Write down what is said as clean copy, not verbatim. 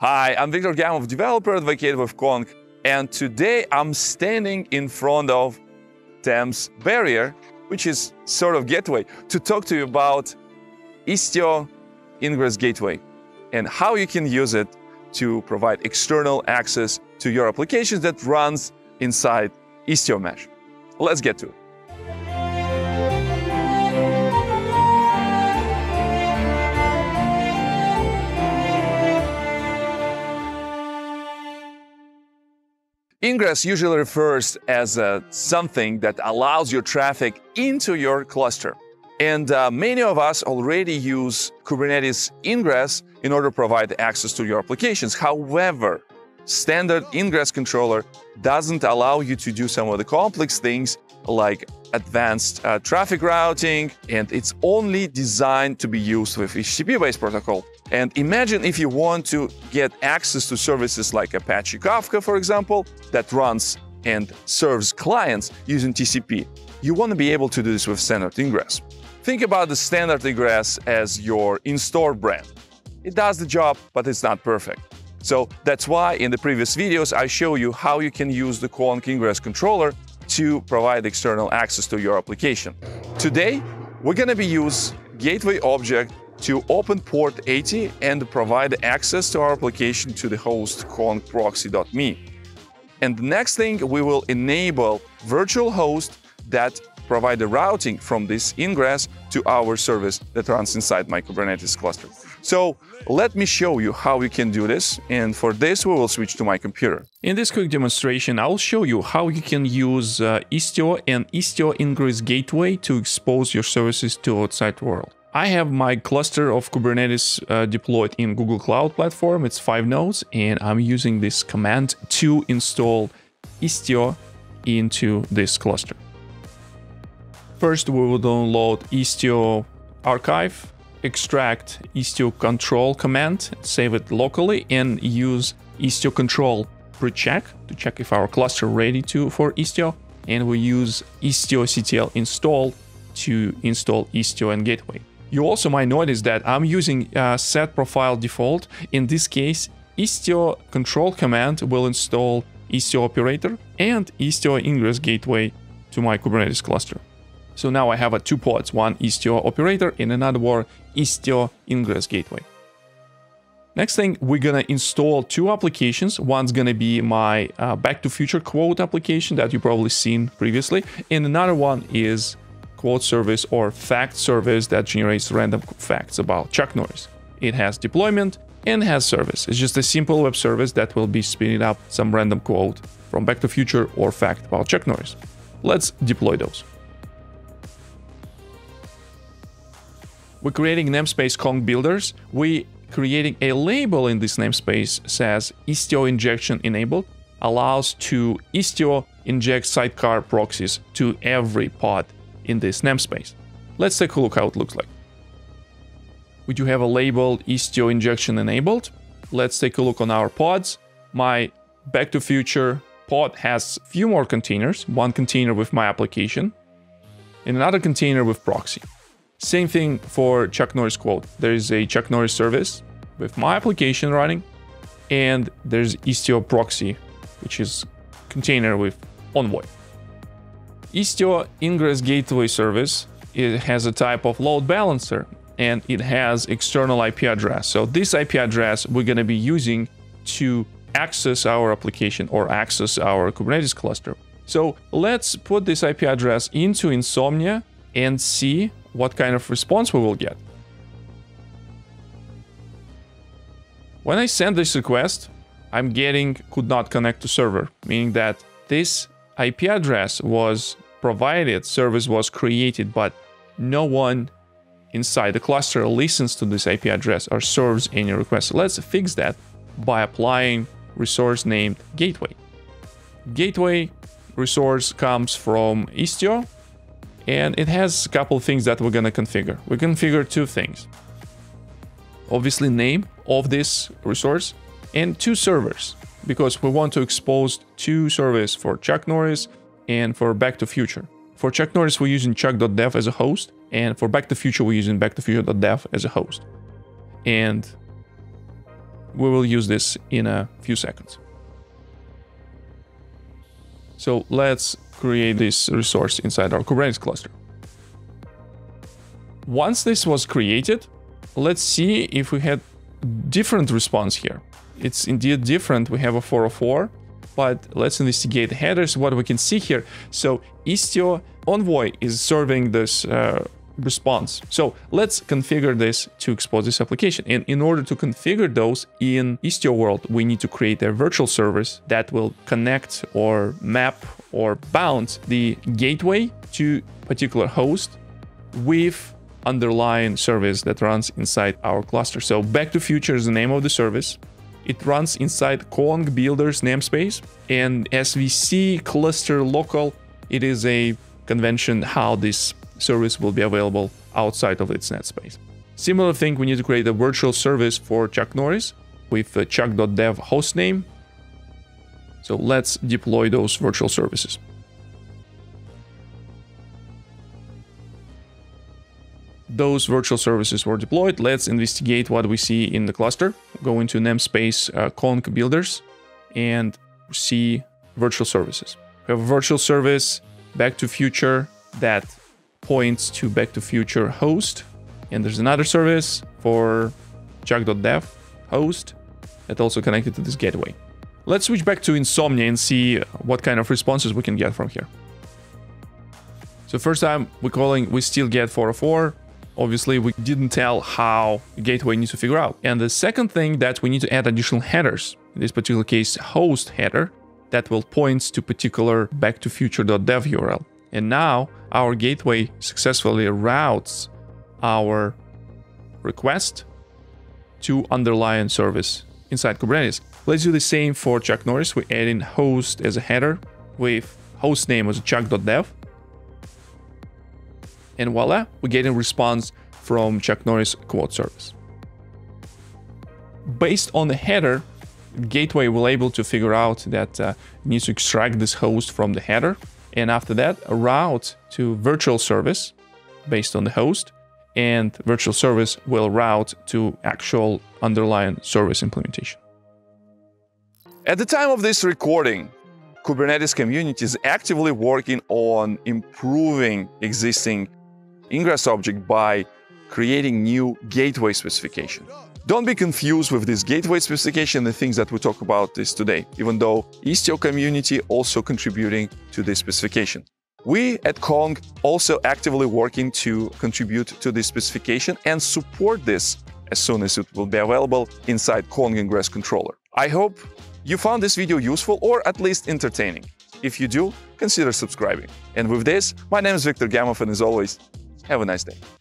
Hi, I'm Viktor Gamov, developer advocate with Kong, and today I'm standing in front of Thames Barrier, which is sort of Gateway, to talk to you about Istio Ingress Gateway and how you can use it to provide external access to your applications that runs inside Istio Mesh. Let's get to it. Ingress usually refers as something that allows your traffic into your cluster. And many of us already use Kubernetes Ingress in order to provide access to your applications. However, standard Ingress controller doesn't allow you to do some of the complex things like advanced traffic routing, and it's only designed to be used with HTTP-based protocol. And imagine if you want to get access to services like Apache Kafka, for example, that runs and serves clients using TCP. You want to be able to do this with standard Ingress. Think about the standard Ingress as your in-store brand. It does the job, but it's not perfect. So that's why in the previous videos, I show you how you can use the Kong Ingress controller to provide external access to your application. Today, we're going to be use Gateway object to open port 80 and provide access to our application to the host kongproxy.me. And the next thing, we will enable virtual host that provide the routing from this Ingress to our service that runs inside my Kubernetes cluster. So let me show you how we can do this. And for this, we will switch to my computer. In this quick demonstration, I'll show you how you can use Istio and Istio Ingress Gateway to expose your services to outside world. I have my cluster of Kubernetes deployed in Google Cloud Platform. It's 5 nodes, and I'm using this command to install Istio into this cluster. First, we will download Istio archive, extract Istio control command, save it locally, and use Istio control precheck to check if our cluster ready for Istio. And we use Istio CTL install to install Istio and Gateway. You also might notice that I'm using set profile default. In this case, Istio control command will install Istio operator and Istio Ingress Gateway to my Kubernetes cluster. So now I have two pods, one Istio operator and another one Istio Ingress Gateway. Next thing, we're gonna install 2 applications. One's gonna be my Back to Future Quote application that you've probably seen previously, and another one is Quote service or fact service that generates random facts about Chuck Norris. It has deployment and has service. It's just a simple web service that will be spinning up some random quote from Back to Future or fact about Chuck Norris. Let's deploy those. We're creating namespace Kong builders. We're creating a label in this namespace says Istio injection enabled, allows to Istio inject sidecar proxies to every pod in this namespace. Let's take a look how it looks like. We do have a labeled Istio injection enabled. Let's take a look on our pods. My Back to Future pod has a few more containers. One container with my application and another container with proxy. Same thing for Chuck Norris quote. There is a Chuck Norris service with my application running, and there's Istio proxy, which is container with Envoy. Istio Ingress Gateway service, it has a type of load balancer, and it has external IP address. So this IP address we're going to be using to access our application or access our Kubernetes cluster. So let's put this IP address into Insomnia and see what kind of response we will get. When I send this request, I'm getting could not connect to server, meaning that this IP address was provided, service was created, but no one inside the cluster listens to this IP address or serves any request. Let's fix that by applying resource named Gateway. Gateway resource comes from Istio, and it has a couple things that we're gonna configure. We configure 2 things. Obviously, name of this resource and 2 servers, because we want to expose 2 servers for Chuck Norris and for Back to Future. For Chuck Norris, we're using chuck.dev as a host, and for Back to Future, we're using backtofuture.dev as a host. And We will use this in a few seconds. So let's create this resource inside our Kubernetes cluster. Once this was created, let's see if we had different response here. It's indeed different. We have a 404, but let's investigate the headers, what we can see here. So Istio Envoy is serving this response. So let's configure this to expose this application. And in order to configure those in Istio world, we need to create a virtual service that will connect or map or bound the gateway to particular host with underlying service that runs inside our cluster. So Back to Future is the name of the service. It runs inside Kong builders namespace and SVC cluster local. It is a convention how this service will be available outside of its net space. Similar thing, we need to create a virtual service for Chuck Norris with chuck.dev hostname. So let's deploy those virtual services. Those virtual services were deployed. Let's investigate what we see in the cluster. Go into namespace Kong builders and see virtual services. We have a virtual service Back to Future that points to Back to Future host, and there's another service for chuck.dev host that also connected to this gateway. Let's switch back to Insomnia and see what kind of responses we can get from here. So first time we're calling, we still get 404. Obviously, we didn't tell how the gateway needs to figure out. And the second thing that we need to add additional headers, in this particular case, host header that will point to particular back to future.dev URL. And now our gateway successfully routes our request to underlying service inside Kubernetes. Let's do the same for Chuck Norris. We add in host as a header with host name as chuck.dev. And voila, we get a response from Chuck Norris quote service. Based on the header, gateway will able to figure out that it needs to extract this host from the header. And after that, a route to virtual service based on the host, and virtual service will route to actual underlying service implementation. At the time of this recording, Kubernetes community is actively working on improving existing Ingress object by creating new gateway specification. Don't be confused with this gateway specification, the things that we talk about this today, even though Istio community also contributing to this specification. We at Kong also actively working to contribute to this specification and support this as soon as it will be available inside Kong Ingress controller. I hope you found this video useful or at least entertaining. If you do, consider subscribing. And with this, my name is Viktor Gamov, and as always, have a nice day.